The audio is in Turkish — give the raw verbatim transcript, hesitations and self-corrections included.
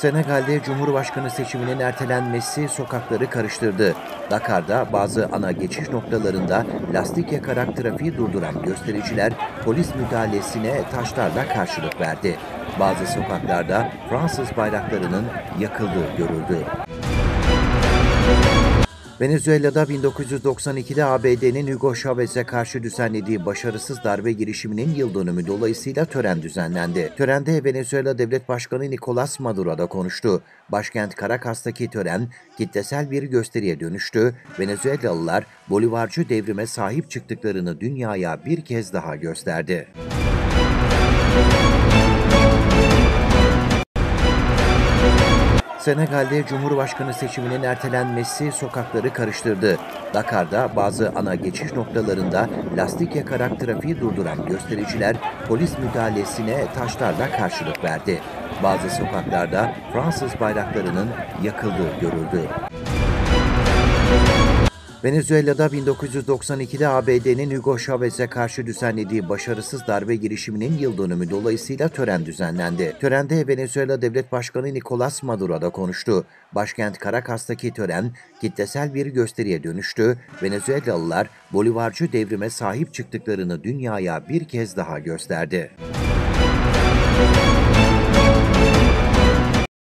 Senegal'de Cumhurbaşkanı seçiminin ertelenmesi sokakları karıştırdı. Dakar'da bazı ana geçiş noktalarında lastik yakarak trafiği durduran göstericiler polis müdahalesine taşlarla karşılık verdi. Bazı sokaklarda Fransız bayraklarının yakıldığı görüldü. Venezuela'da bin dokuz yüz doksan iki'de A B D'nin Hugo Chavez'e karşı düzenlediği başarısız darbe girişiminin yıl dönümü dolayısıyla tören düzenlendi. Törende Venezuela Devlet Başkanı Nicolas Maduro da konuştu. Başkent Caracas'taki tören kitlesel bir gösteriye dönüştü. Venezuelalılar Bolivarcı devrime sahip çıktıklarını dünyaya bir kez daha gösterdi. Senegal'de Cumhurbaşkanı seçiminin ertelenmesi sokakları karıştırdı. Dakar'da bazı ana geçiş noktalarında lastik yakarak trafiği durduran göstericiler polis müdahalesine taşlarla karşılık verdi. Bazı sokaklarda Fransız bayraklarının yakıldığı görüldü. Venezuela'da bin dokuz yüz doksan iki'de A B D'nin Hugo Chavez'e karşı düzenlediği başarısız darbe girişiminin yıl dönümü dolayısıyla tören düzenlendi. Törende Venezuela Devlet Başkanı Nicolas Maduro da konuştu. Başkent Caracas'taki tören kitlesel bir gösteriye dönüştü. Venezuelalılar Bolivarcı devrime sahip çıktıklarını dünyaya bir kez daha gösterdi.